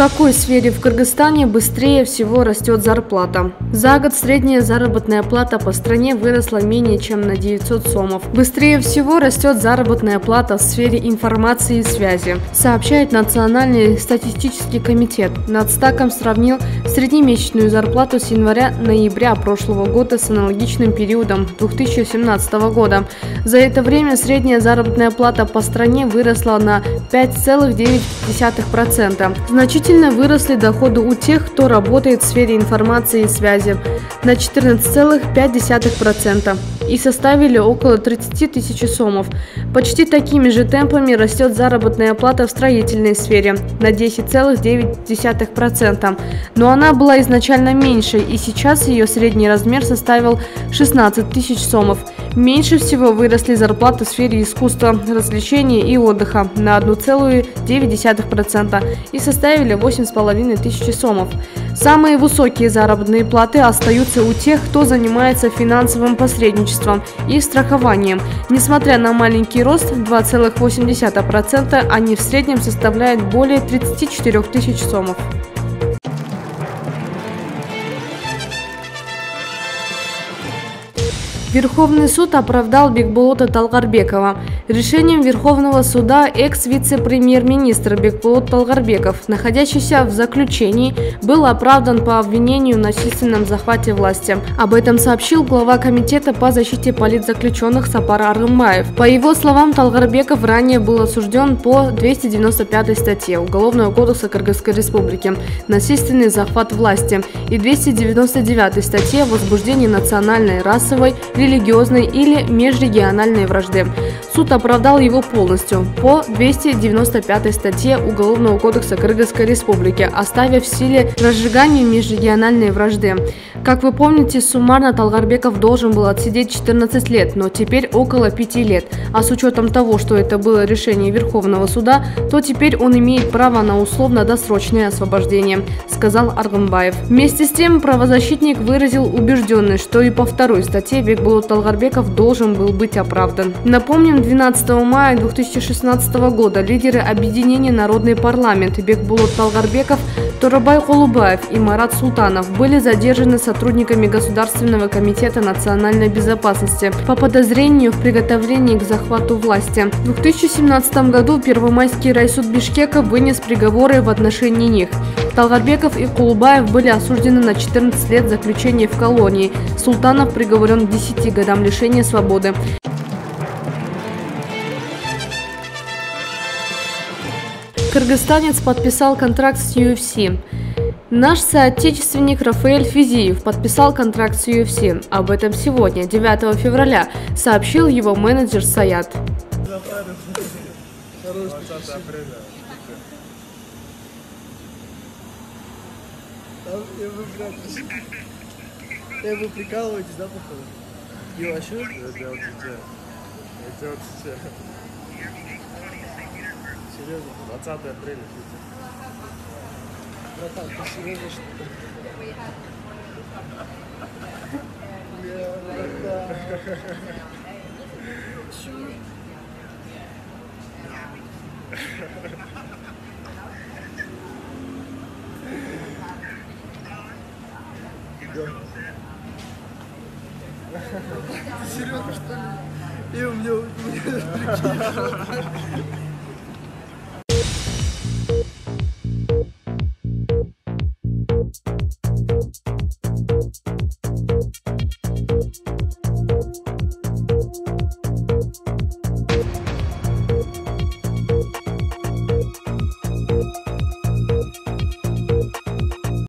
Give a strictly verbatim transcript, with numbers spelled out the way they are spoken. какой сфере в Кыргызстане быстрее всего растет зарплата? За год средняя заработная плата по стране выросла менее чем на девятьсот сомов. Быстрее всего растет заработная плата в сфере информации и связи, сообщает Национальный статистический комитет. Нацстаком сравнил среднемесячную зарплату с января-ноября прошлого года с аналогичным периодом две тысячи семнадцатого года. За это время средняя заработная плата по стране выросла на пять целых девять десятых процента. Значительно выросли доходы у тех, кто работает в сфере информации и связи, на четырнадцать целых пять десятых процента и составили около тридцати тысяч сомов. Почти такими же темпами растет заработная плата в строительной сфере на десять целых девять десятых процента, но она была изначально меньше, и сейчас ее средний размер составил шестнадцать тысяч сомов. Меньше всего выросли зарплаты в сфере искусства, развлечений и отдыха на одну целую девять десятых процента и составили восемь целых пять десятых тысячи сомов. Самые высокие заработные платы остаются у тех, кто занимается финансовым посредничеством и страхованием. Несмотря на маленький рост два целых восемь десятых процента, они в среднем составляют более тридцати четырёх тысяч сомов. Верховный суд оправдал Бекболота Талгарбекова. Решением Верховного суда экс-вице-премьер-министр Бекболот Талгарбеков, находящийся в заключении, был оправдан по обвинению в насильственном захвате власти. Об этом сообщил глава комитета по защите политзаключенных Сапара Рыммаев. По его словам, Талгарбеков ранее был осужден по двести девяносто пятой статье Уголовного кодекса Кыргызской Республики «Насильственный захват власти» и двести девяносто девятой статье «Возбуждение национальной, расовой, религиозной или межрегиональной вражды». Суд оправдал его полностью по двести девяносто пятой статье Уголовного кодекса Кыргызской Республики, оставив в силе разжигание межрегиональной вражды. Как вы помните, суммарно Талгарбеков должен был отсидеть четырнадцать лет, но теперь около пяти лет. А с учетом того, что это было решение Верховного суда, то теперь он имеет право на условно-досрочное освобождение, сказал Аргымбаев. Вместе с тем, правозащитник выразил убежденность, что и по второй статье Бекболот Талгарбеков должен был быть оправдан. Напомним, двенадцатого мая две тысячи шестнадцатого года лидеры объединения «Народный парламент» Бекболот Талгарбеков, Турабай Кулубаев и Марат Султанов были задержаны сотрудниками Государственного комитета национальной безопасности по подозрению в приготовлении к захвату власти. В две тысячи семнадцатом году Первомайский райсуд Бишкека вынес приговоры в отношении них. Талгарбеков и Кулубаев были осуждены на четырнадцать лет заключения в колонии. Султанов приговорен к десяти годам лишения свободы. Кыргызстанец подписал контракт с ю эф си. Наш соотечественник Рафаэль Физиев подписал контракт с ю эф си. Об этом сегодня, девятого февраля, сообщил его менеджер Саят. Вы прикалываетесь, да, походу? Я вообще? Серьезно? двадцатого апреля. Братан, ты серьезно, что ли? Я, братан. Чуть. Ты серьезно, что ли? И у меня...